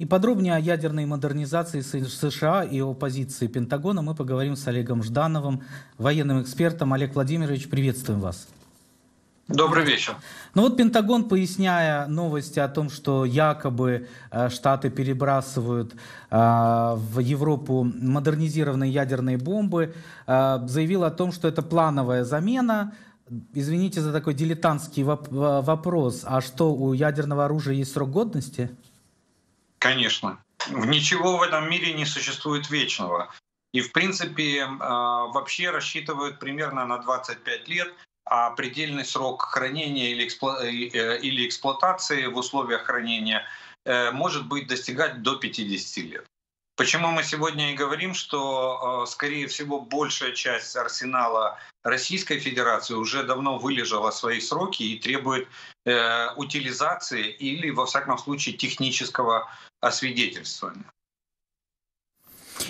И подробнее о ядерной модернизации США и о позиции Пентагона мы поговорим с Олегом Ждановым, военным экспертом. Олег Владимирович, приветствуем вас. Добрый вечер. Ну вот Пентагон, поясняя новости о том, что якобы Штаты перебрасывают в Европу модернизированные ядерные бомбы, заявил о том, что это плановая замена. Извините за такой дилетантский вопрос. А что, у ядерного оружия есть срок годности? Конечно. Ничего в этом мире не существует вечного. И в принципе вообще рассчитывают примерно на 25 лет. А предельный срок хранения или эксплуатации в условиях хранения может быть достигать до 50 лет. Почему мы сегодня и говорим, что, скорее всего, большая часть арсенала Российской Федерации уже давно вылежала свои сроки и требует утилизации или, во всяком случае, технического освидетельствования.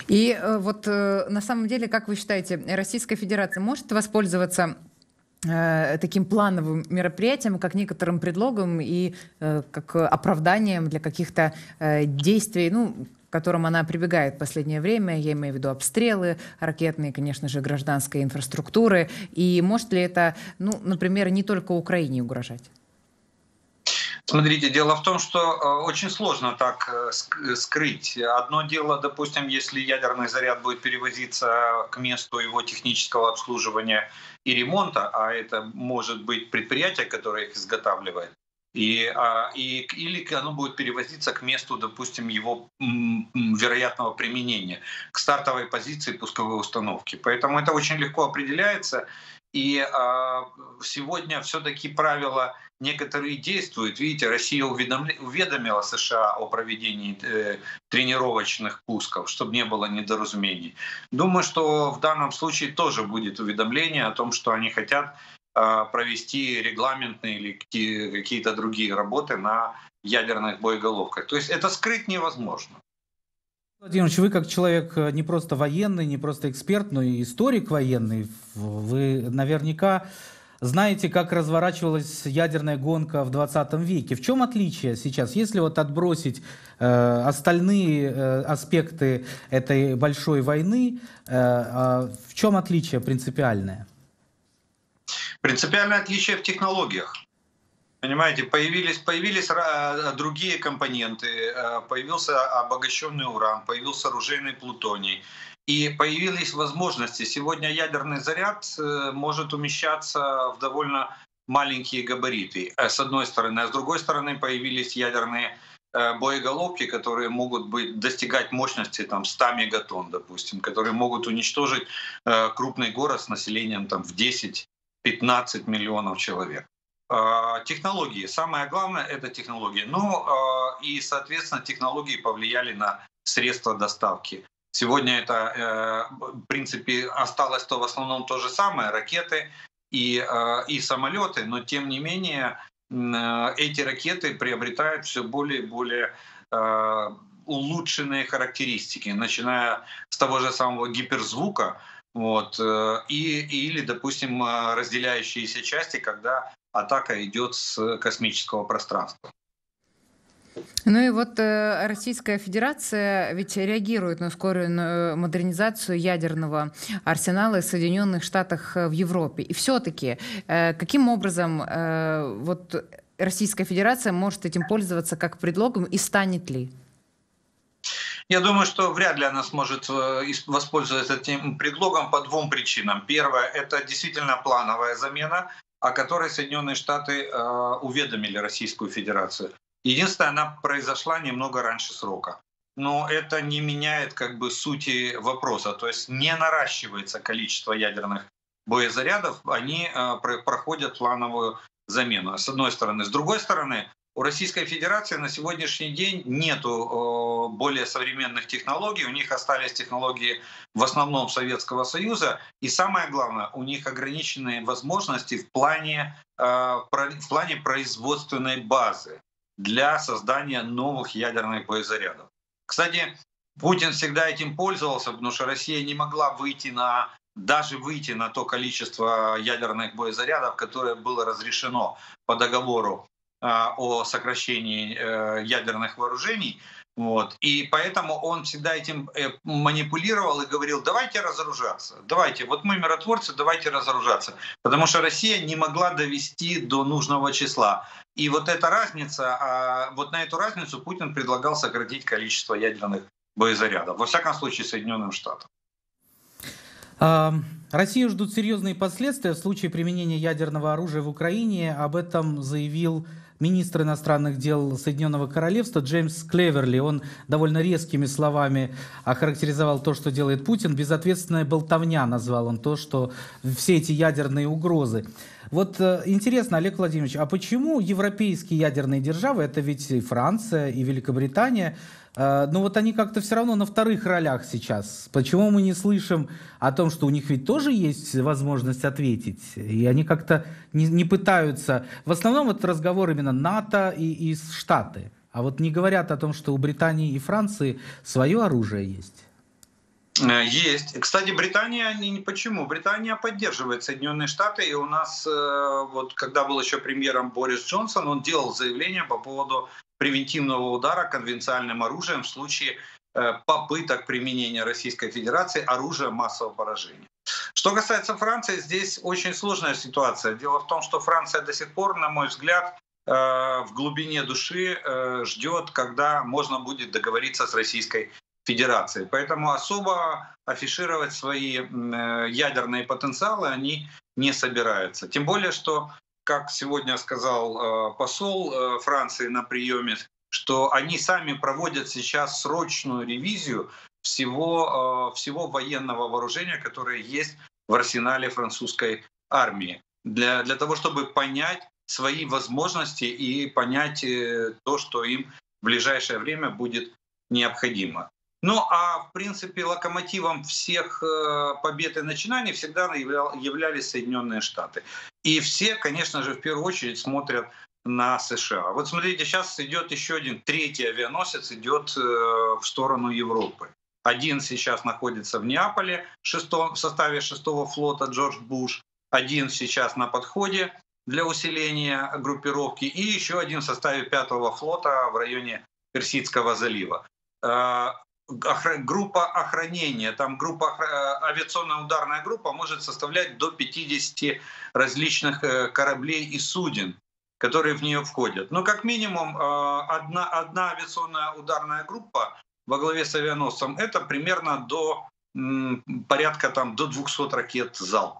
И вот на самом деле, как вы считаете, Российская Федерация может воспользоваться таким плановым мероприятием, как некоторым предлогом и как оправданием для каких-то действий, к которым она прибегает в последнее время? Я имею в виду обстрелы ракетные, конечно же, гражданской инфраструктуры. И может ли это, например, не только Украине угрожать? Смотрите, дело в том, что очень сложно так скрыть. Одно дело, допустим, если ядерный заряд будет перевозиться к месту его технического обслуживания и ремонта, а это может быть предприятие, которое их изготавливает, или оно будет перевозиться к месту, допустим, его вероятного применения, к стартовой позиции пусковой установки. Поэтому это очень легко определяется. И сегодня все-таки правила некоторые действуют. Видите, Россия уведомила США о проведении тренировочных пусков, чтобы не было недоразумений. Думаю, что в данном случае тоже будет уведомление о том, что они хотят провести регламентные или какие-то другие работы на ядерных боеголовках. То есть это скрыть невозможно. Владимирович, вы как человек не просто военный, не просто эксперт, но и историк военный, вы наверняка знаете, как разворачивалась ядерная гонка в 20 веке. В чем отличие сейчас? Если вот отбросить остальные аспекты этой большой войны, в чем отличие принципиальное? Принципиальное отличие в технологиях. Понимаете, появились другие компоненты, появился обогащенный уран, появился оружейный плутоний, и появились возможности. Сегодня ядерный заряд может умещаться в довольно маленькие габариты, с одной стороны. А с другой стороны появились ядерные боеголовки, которые могут достигать мощности 100 мегатонн, допустим, которые могут уничтожить крупный город с населением в 10-15 миллионов человек. Технологии. Самое главное — это технологии. И, соответственно, технологии повлияли на средства доставки. Сегодня это, в принципе, осталось в основном то же самое — ракеты и самолеты. Но, тем не менее, эти ракеты приобретают все более и более улучшенные характеристики, начиная с того же самого гиперзвука, или, допустим, разделяющиеся части, когда атака идет с космического пространства. Российская Федерация ведь реагирует на ускоренную модернизацию ядерного арсенала в Соединенных Штатах в Европе. И все-таки каким образом Российская Федерация может этим пользоваться как предлогом и станет ли? Я думаю, что вряд ли она сможет воспользоваться этим предлогом по двум причинам. Первое – это действительно плановая замена, о которой Соединенные Штаты уведомили Российскую Федерацию. Единственное, она произошла немного раньше срока. Но это не меняет сути вопроса. То есть не наращивается количество ядерных боезарядов, они проходят плановую замену, с одной стороны. С другой стороны, у Российской Федерации на сегодняшний день нет более современных технологий, у них остались технологии в основном Советского Союза, и самое главное, у них ограниченные возможности в плане производственной базы для создания новых ядерных боезарядов. Кстати, Путин всегда этим пользовался, потому что Россия не могла даже выйти на то количество ядерных боезарядов, которое было разрешено по договору о сокращении ядерных вооружений. Вот. И поэтому он всегда этим манипулировал и говорил: давайте разоружаться, давайте, вот мы миротворцы, давайте разоружаться. Потому что Россия не могла довести до нужного числа. И вот эта разница, вот на эту разницу Путин предлагал сократить количество ядерных боезарядов, во всяком случае Соединенным Штатам. Россию ждут серьезные последствия в случае применения ядерного оружия в Украине. Об этом заявил министр иностранных дел Соединенного Королевства Джеймс Клеверли. Он довольно резкими словами охарактеризовал то, что делает Путин. Безответственная болтовня назвал он то, что все эти ядерные угрозы. Вот интересно, Олег Владимирович, а почему европейские ядерные державы, это ведь и Франция, и Великобритания, но вот они как-то все равно на вторых ролях сейчас? Почему мы не слышим о том, что у них ведь тоже есть возможность ответить? И они как-то не пытаются. В основном это разговор именно НАТО и Штаты. А вот не говорят о том, что у Британии и Франции свое оружие есть. Есть. Кстати, Британия, почему? Британия поддерживает Соединенные Штаты. И у нас, вот когда был еще премьером Борис Джонсон, он делал заявление по поводу превентивного удара конвенциальным оружием в случае попыток применения Российской Федерации оружия массового поражения. Что касается Франции, здесь очень сложная ситуация. Дело в том, что Франция до сих пор, на мой взгляд, в глубине души ждет, когда можно будет договориться с Российской Федерацией. Поэтому особо афишировать свои ядерные потенциалы они не собираются. Тем более, что, как сегодня сказал посол Франции на приеме, что они сами проводят сейчас срочную ревизию всего военного вооружения, которое есть в арсенале французской армии, для того, чтобы понять свои возможности и понять то, что им в ближайшее время будет необходимо. Ну а в принципе локомотивом всех побед и начинаний всегда являлись Соединенные Штаты. И все, конечно же, в первую очередь смотрят на США. Вот смотрите, сейчас идет еще один, третий авианосец идет в сторону Европы. Один сейчас находится в Неаполе в составе 6-го флота Джордж Буш, один сейчас на подходе для усиления группировки и еще один в составе 5-го флота в районе Персидского залива. Группа охранения, там авиационная ударная группа может составлять до 50 различных кораблей и суден, которые в нее входят. Но как минимум одна авиационная ударная группа во главе с авианосцем — это примерно порядка до 200 ракет залп.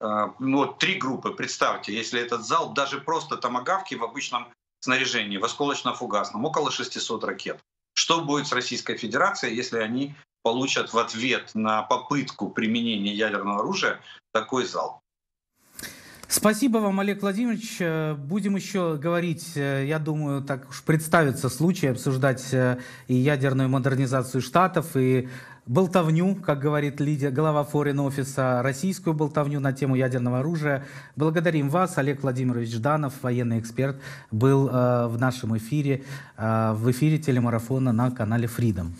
Вот 3 группы, представьте, если этот залп, даже просто томагавки в обычном снаряжении, в осколочно-фугасном, около 600 ракет. Что будет с Российской Федерацией, если они получат в ответ на попытку применения ядерного оружия такой залп? Спасибо вам, Олег Владимирович. Будем еще говорить, я думаю, так уж представится случай обсуждать и ядерную модернизацию Штатов, и болтовню, как говорит глава форин-офиса, российскую болтовню на тему ядерного оружия. Благодарим вас. Олег Владимирович Жданов, военный эксперт, был в нашем эфире, в эфире телемарафона на канале Freedom.